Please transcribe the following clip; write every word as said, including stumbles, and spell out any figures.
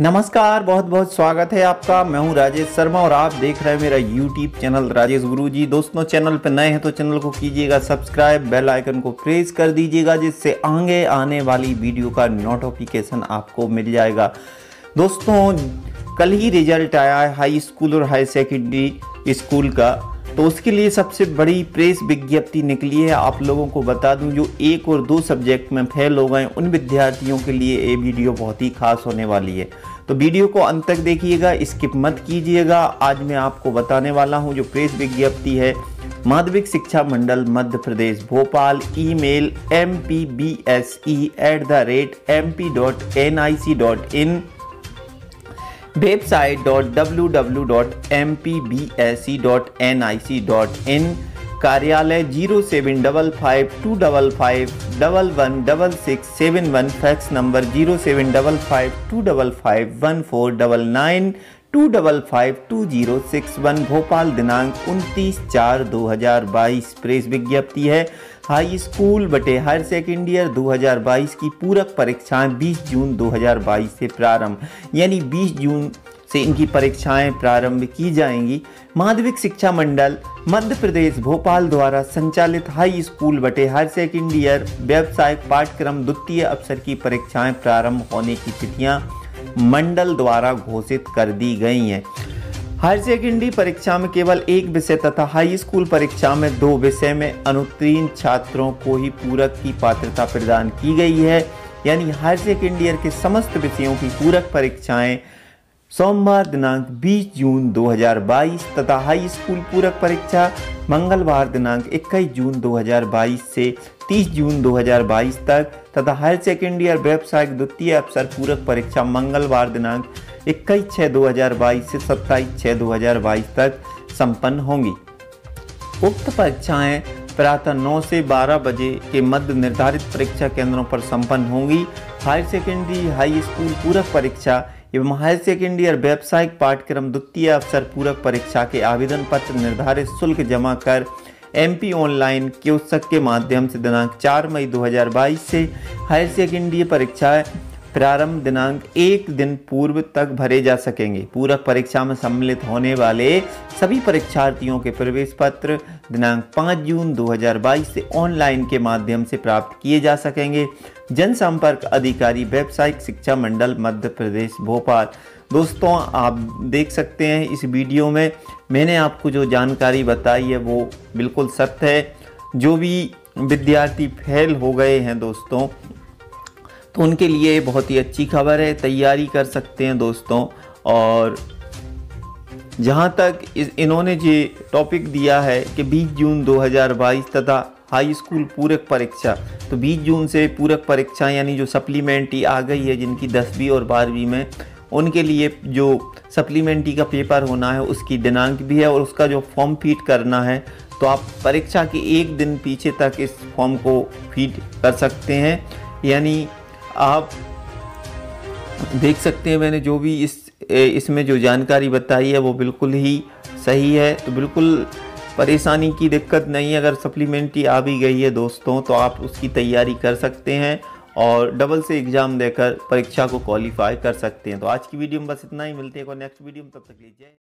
नमस्कार, बहुत बहुत स्वागत है आपका। मैं हूं राजेश शर्मा और आप देख रहे हैं मेरा यूट्यूब चैनल राजेश गुरु जी। दोस्तों, चैनल पर नए हैं तो चैनल को कीजिएगा सब्सक्राइब, बेल आइकन को प्रेस कर दीजिएगा, जिससे आगे आने वाली वीडियो का नोटिफिकेशन आपको मिल जाएगा। दोस्तों, कल ही रिजल्ट आया है हाई स्कूल और हाई सेकेंडरी स्कूल का, तो उसके लिए सबसे बड़ी प्रेस विज्ञप्ति निकली है। आप लोगों को बता दूं, जो एक और दो सब्जेक्ट में फेल हो गए उन विद्यार्थियों के लिए ये वीडियो बहुत ही खास होने वाली है, तो वीडियो को अंत तक देखिएगा, स्किप मत कीजिएगा। आज मैं आपको बताने वाला हूं जो प्रेस विज्ञप्ति है माध्यमिक शिक्षा मंडल Madhya Pradesh Bhopal, email M P B S E at the rate M P dot N I C dot in, website dot W W dot M P B S E dot N I C dot in, कार्यालय zero seven double five two double five double one double six seven one, fax number zero seven double five two double five one four double nine two double five two zero six one, Bhopal, दिनांक उनतीस चार दो हज़ार बाईस। Press विज्ञप्ति है high school बटे higher second year दो हज़ार बाईस की पूरक परीक्षाएं बीस जून दो हज़ार बाईस से प्रारंभ, यानी बीस जून से इनकी परीक्षाएं प्रारंभ की जाएंगी। माध्यमिक शिक्षा मंडल मध्य प्रदेश भोपाल द्वारा संचालित हाई स्कूल बटे हायर सेकेंड ईयर व्यावसायिक पाठ्यक्रम द्वितीय अवसर की परीक्षाएं प्रारंभ होने की तिथियां मंडल द्वारा घोषित कर दी गई हैं। हायर सेकेंडरी परीक्षा में केवल एक विषय तथा हाई स्कूल परीक्षा में दो विषय में अनुत्तीर्ण छात्रों को ही पूरक की पात्रता प्रदान की गई है, यानी हायर सेकेंड ईयर के समस्त विषयों की पूरक परीक्षाएं सोमवार दिनांक बीस जून दो हज़ार बाईस तथा हाई स्कूल पूरक परीक्षा मंगलवार दिनांक इक्कीस जून दो हज़ार बाईस से तीस जून दो हज़ार बाईस तक तथा हायर सेकेंड ईयर व्यावसायिक द्वितीय अवसर पूरक परीक्षा मंगलवार दिनांक इक्कीस छः दो हज़ार बाईस से सत्ताईस छः दो हज़ार बाईस तक संपन्न होंगी। उक्त परीक्षाएं प्रातः नौ से बारह बजे के मध्य निर्धारित परीक्षा केंद्रों पर संपन्न होंगी। हायर सेकेंडरी हाई स्कूल पूरक परीक्षा एवं हायर सेकेंड ईयर व्यावसायिक पाठ्यक्रम द्वितीय अवसर पूरक परीक्षा के आवेदन पत्र निर्धारित शुल्क जमा कर एम पी ऑनलाइन कियोस्क के माध्यम से दिनांक चार मई दो हज़ार बाईस से हायर सेकेंडरी परीक्षाएं प्रारंभ दिनांक एक दिन पूर्व तक भरे जा सकेंगे। पूरक परीक्षा में सम्मिलित होने वाले सभी परीक्षार्थियों के प्रवेश पत्र दिनांक पाँच जून दो हज़ार बाईस से ऑनलाइन के माध्यम से प्राप्त किए जा सकेंगे। जनसंपर्क अधिकारी व्यावसायिक शिक्षा मंडल मध्य प्रदेश भोपाल। दोस्तों, आप देख सकते हैं इस वीडियो में मैंने आपको जो जानकारी बताई है वो बिल्कुल सत्य है। जो भी विद्यार्थी फेल हो गए हैं दोस्तों, तो उनके लिए बहुत ही अच्छी खबर है, तैयारी कर सकते हैं दोस्तों। और जहां तक इन्होंने ये टॉपिक दिया है कि बीस जून दो हज़ार बाईस तथा हाई स्कूल पूरक परीक्षा, तो बीस जून से पूरक परीक्षा यानी जो सप्लीमेंट्री आ गई है जिनकी दसवीं और बारहवीं में, उनके लिए जो सप्लीमेंट्री का पेपर होना है उसकी दिनांक भी है और उसका जो फॉर्म फिट करना है, तो आप परीक्षा के एक दिन पीछे तक इस फॉर्म को फिट कर सकते हैं। यानी आप देख सकते हैं मैंने जो भी इस इसमें जो जानकारी बताई है वो बिल्कुल ही सही है, तो बिल्कुल परेशानी की दिक्कत नहीं है। अगर सप्लीमेंट्री आ भी गई है दोस्तों, तो आप उसकी तैयारी कर सकते हैं और डबल से एग्ज़ाम देकर परीक्षा को क्वालिफाई कर सकते हैं। तो आज की वीडियो में बस इतना ही, मिलते हैं और नेक्स्ट वीडियो में, तब तक लीजिए।